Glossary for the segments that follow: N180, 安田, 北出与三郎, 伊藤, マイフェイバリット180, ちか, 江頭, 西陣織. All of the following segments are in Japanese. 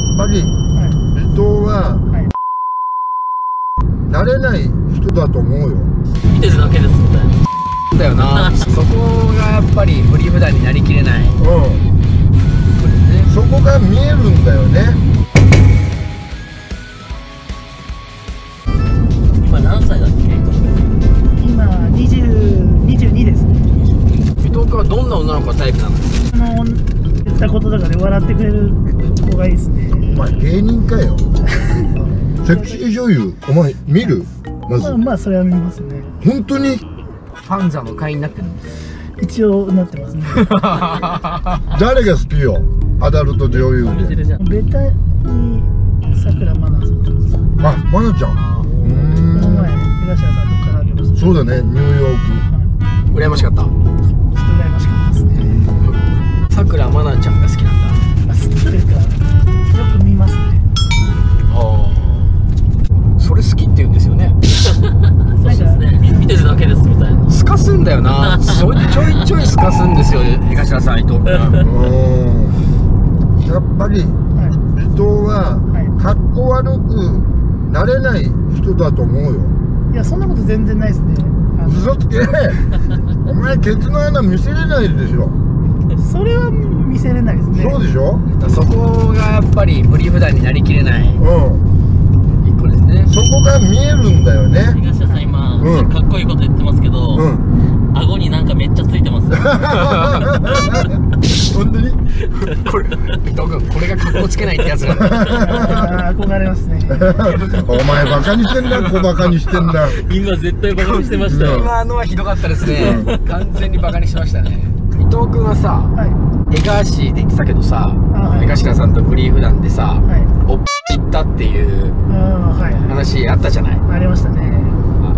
やっぱり人は慣れない人だと思うよ。見てるだけですみたいな。だよな。そこがやっぱり無理無駄になりきれない。うん。そこが見えるんだよね。今何歳だっけ？今22ですね。伊藤君はどんな女の子がタイプなの？言ったこととかで笑ってくれる子がいいですね。お前芸人かよ。セクシー女優、お前見る？まず。まあそれは見ますね。本当に？ファンザの会員になってるんです。一応なってますね。誰が好きよ？アダルト女優で。ベタに桜マナさん。あ、マナちゃん。うん。この前東谷さんと絡んでました。そうだね、ニューヨーク。羨ましかった。羨ましかったですね。桜マナちゃんが好きなんだ。好きというかよく見ますね。ああ。それ好きって言うんですよね。そうですね。見てるだけですみたいな。すかすんだよな。それちょいちょいすかすんですよ。東田さん、伊藤君。やっぱり伊藤はかっこ悪くなれない人だと思うよ。いや、そんなこと全然ないですね。嘘つけ。お前ケツの穴見せれないでしょ。それは見せれないですね。そうでしょ。そこがやっぱり無理無駄になりきれない。うん。そこが見えるんだよね。東谷さん今かっこいいこと言ってますけど、顎になんかめっちゃついてます。本当にこれこれがかっこつけないってやつなんだ。憧れますね。お前バカにしてんだ、小バカにしてんだ。今絶対バカにしてましたよ。今のはひどかったですね。完全にバカにしましたね。伊藤君はさ、江頭で言ってたけどさ、江頭さんとブリーフなんでさ、おっ行ったっていう話あったじゃない。ありましたね。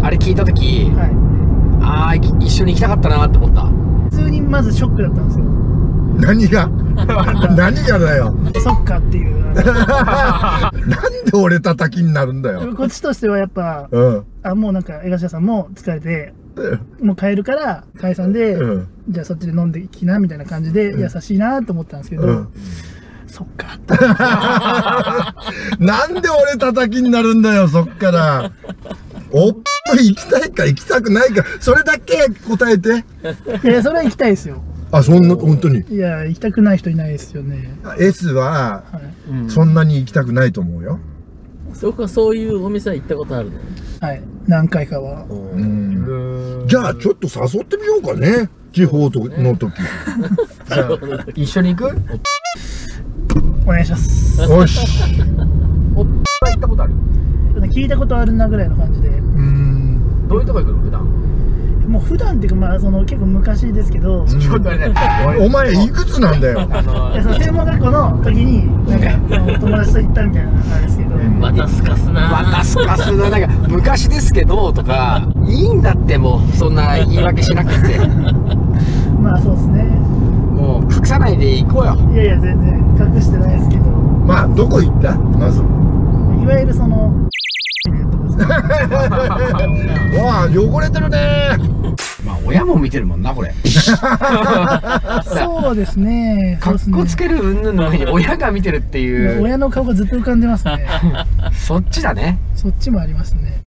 あれ聞いた時、ああ一緒に行きたかったなって思った。普通にまずショックだったんですよ。何が何がだよ。そっかっていう。なんで俺叩きになるんだよ。こっちとしてはやっぱ、あ、もうなんか江頭さんも疲れてもう帰るから解散で、じゃあそっちで飲んできなみたいな感じで優しいなと思ったんですけど、そっか。なんで俺叩きになるんだよ、そっから。おっぱい行きたいか行きたくないか、それだけ答えて。いや、それは行きたいですよ。あ、そんな、本当に。いや、行きたくない人いないですよね。S は、そんなに行きたくないと思うよ。僕はそういうお店は行ったことあるの？はい、何回かは。じゃあ、ちょっと誘ってみようかね。地方の時。一緒に行く？お願いします。おっし。おっぱい行ったことある？聞いたことあるなぐらいの感じで。どういうとこ行くの普段？もう普段っていうか、まあその結構昔ですけど。お前いくつなんだよ。専門学校の時になんか友達と行ったみたいななんですけど。またすかすな。またすかすな。なんか昔ですけどとかいいんだって。もうそんな言い訳しなくて。まあそうですね。もう隠さないで行こうよ。いやいや全然隠してないですけど。まあどこ行った？まず。いわゆるその。わあ汚れてるね。まあ親も見てるもんなこれ。そうですね。かっこつける云々の上に親が見てるっていう。親の顔がずっと浮かんでますね。そっちだね。そっちもありますね。